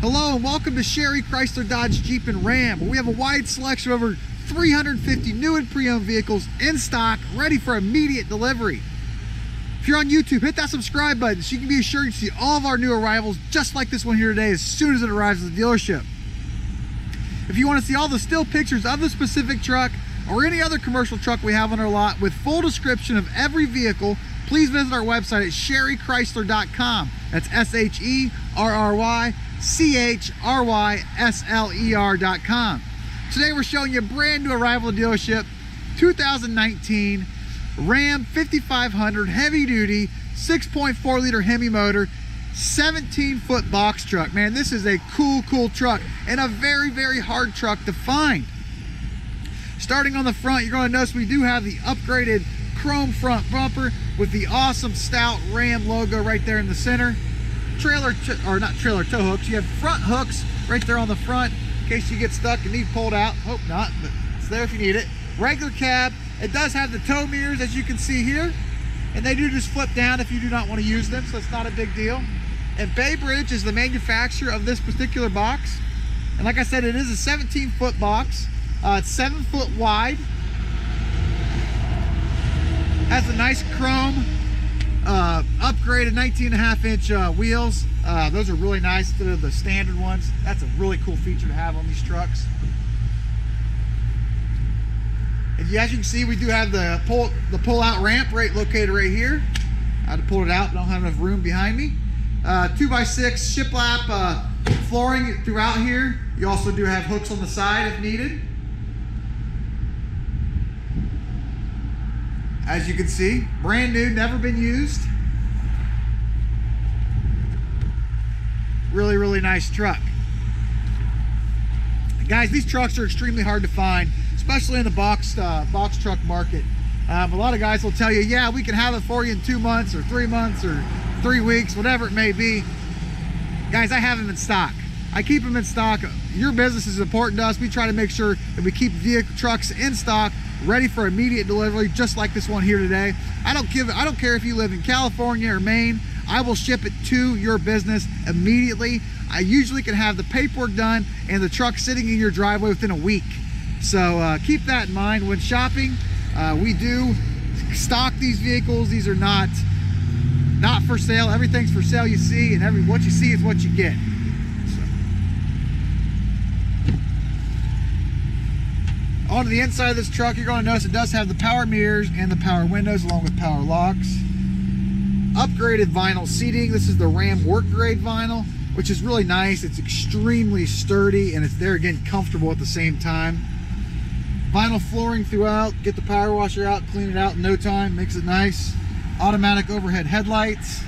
Hello and welcome to Sherry Chrysler Dodge Jeep and Ram, where we have a wide selection of over 350 new and pre-owned vehicles in stock, ready for immediate delivery. If you're on YouTube, hit that subscribe button so you can be assured you see all of our new arrivals, just like this one here today, as soon as it arrives at the dealership. If you want to see all the still pictures of the specific truck or any other commercial truck we have on our lot with full description of every vehicle, please visit our website at SherryChrysler.com. That's SherryChrysler.com. Today we're showing you a brand new arrival dealership, 2019 Ram 5500 heavy duty 6.4 liter Hemi motor, 17-foot box truck. Man, this is a cool truck and a very hard truck to find. Starting on the front, you're going to notice we do have the upgraded chrome front bumper with the awesome stout Ram logo right there in the center. Not trailer tow hooks, you have front hooks right there on the front in case you get stuck and need pulled out. Hope not, but it's there if you need it. Regular cab. It does have the tow mirrors, as you can see here, and they do just flip down if you do not want to use them, so it's not a big deal. And Bay Bridge is the manufacturer of this particular box, and like I said, it is a 17-foot box. It's 7 foot wide, has a nice chrome upgraded 19.5-inch wheels. Those are really nice instead of the standard ones. That's a really cool feature to have on these trucks. And as you can see, we do have the pull-out ramp located right here. I had to pull it out, don't have enough room behind me. 2x6 Shiplap flooring throughout here. You also do have hooks on the side if needed. As you can see, brand new, never been used. Really nice truck. Guys, these trucks are extremely hard to find, especially in the box truck market. A lot of guys will tell you, yeah, we can have it for you in 2 months or 3 months or 3 weeks, whatever it may be. Guys, I have them in stock. I keep them in stock. Your business is important to us. We try to make sure that we keep trucks in stock, ready for immediate delivery, just like this one here today. I don't care if you live in California or Maine. I will ship it to your business immediately. I usually can have the paperwork done and the truck sitting in your driveway within a week. So keep that in mind when shopping. We do stock these vehicles. These are not for sale. Everything's for sale you see, and what you see is what you get. Onto the inside of this truck, you're going to notice it does have the power mirrors and the power windows along with power locks. Upgraded vinyl seating. This is the RAM work grade vinyl, which is really nice. It's extremely sturdy and it's there again, comfortable at the same time. Vinyl flooring throughout. Get the power washer out, clean it out in no time. Makes it nice. Automatic overhead headlights.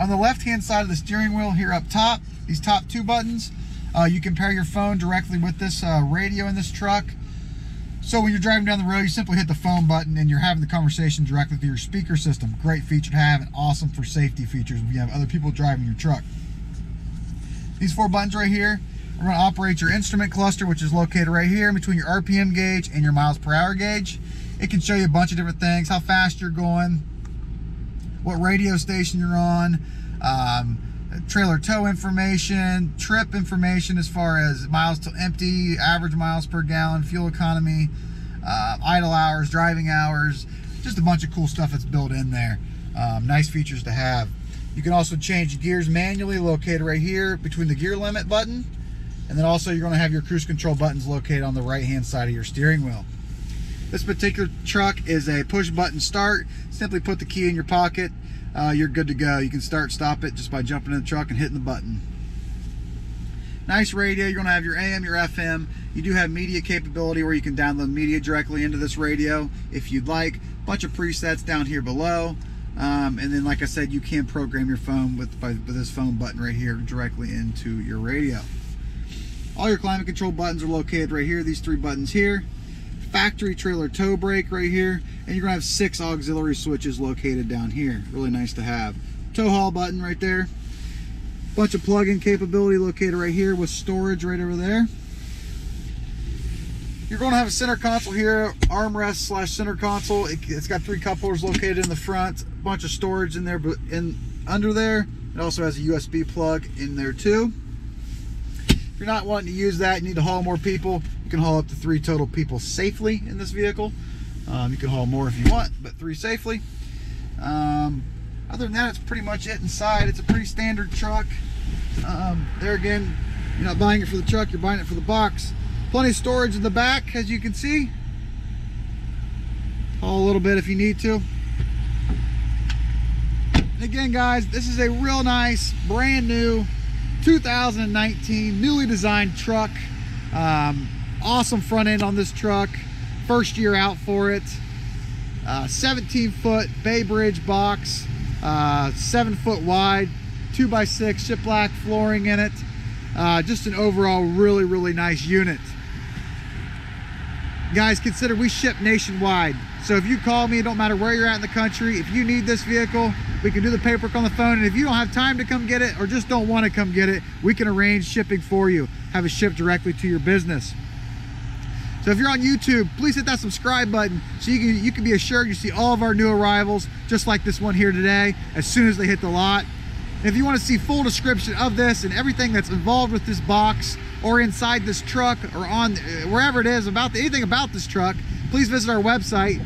On the left-hand side of the steering wheel here up top, these top two buttons, you can pair your phone directly with this radio in this truck. So when you're driving down the road, you simply hit the phone button and you're having the conversation directly through your speaker system. Great feature to have and awesome for safety features when you have other people driving your truck. These four buttons right here are going to operate your instrument cluster, which is located right here in between your RPM gauge and your miles per hour gauge. It can show you a bunch of different things, how fast you're going, what radio station you're on, trailer tow information, trip information as far as miles to empty, average miles per gallon, fuel economy, idle hours, driving hours, just a bunch of cool stuff that's built in there. Nice features to have. You can also change gears manually, located right here between the gear limit button, and then also you're going to have your cruise control buttons located on the right hand side of your steering wheel. This particular truck is a push button start. Simply put the key in your pocket. You're good to go. You can start, stop it just by jumping in the truck and hitting the button. Nice radio. You're going to have your AM, your FM. You do have media capability where you can download media directly into this radio if you'd like. Bunch of presets down here below. And then, like I said, you can program your phone with this phone button right here directly into your radio. All your climate control buttons are located right here, these three buttons here. Factory trailer tow brake right here, and you're gonna have 6 auxiliary switches located down here. Really nice to have. Tow haul button right there. Bunch of plug-in capability located right here with storage right over there. You're going to have a center console here, armrest / center console. It's got 3 cup holders located in the front, a bunch of storage in there, but under there. It also has a USB plug in there too. If you're not wanting to use that, you need to haul more people, you can haul up to 3 total people safely in this vehicle. You can haul more if you want, but 3 safely. Other than that, it's pretty much it inside. It's a pretty standard truck. There again, you're not buying it for the truck, you're buying it for the box. Plenty of storage in the back, as you can see. Haul a little bit if you need to. And again, guys, this is a real nice, brand new 2019 newly designed truck. Awesome front end on this truck. First year out for it. 17-foot Bay Bridge box, 7-foot wide, 2x6 Shiplap flooring in it. Just an overall really, really nice unit. Guys, consider we ship nationwide. So if you call me, it don't matter where you're at in the country, if you need this vehicle, we can do the paperwork on the phone. And if you don't have time to come get it or just don't want to come get it, we can arrange shipping for you. Have it shipped directly to your business. So if you're on YouTube, please hit that subscribe button so you can be assured you see all of our new arrivals, just like this one here today, as soon as they hit the lot. And if you want to see full description of this and everything that's involved with this box or inside this truck or on wherever it is, about anything about this truck, please visit our website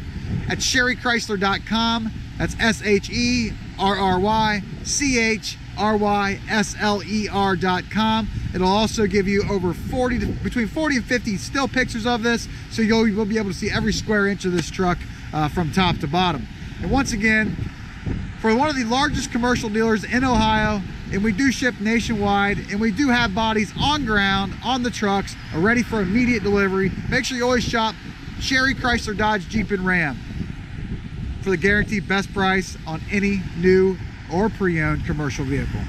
at SherryChrysler.com. That's SherryChrysler.com. It'll also give you over between 40 and 50 still pictures of this, so you'll be able to see every square inch of this truck from top to bottom. And once again, for one of the largest commercial dealers in Ohio, and we do ship nationwide, and we do have bodies on ground on the trucks are ready for immediate delivery. Make sure you always shop Sherry Chrysler Dodge Jeep and Ram for the guaranteed best price on any new or pre-owned commercial vehicle.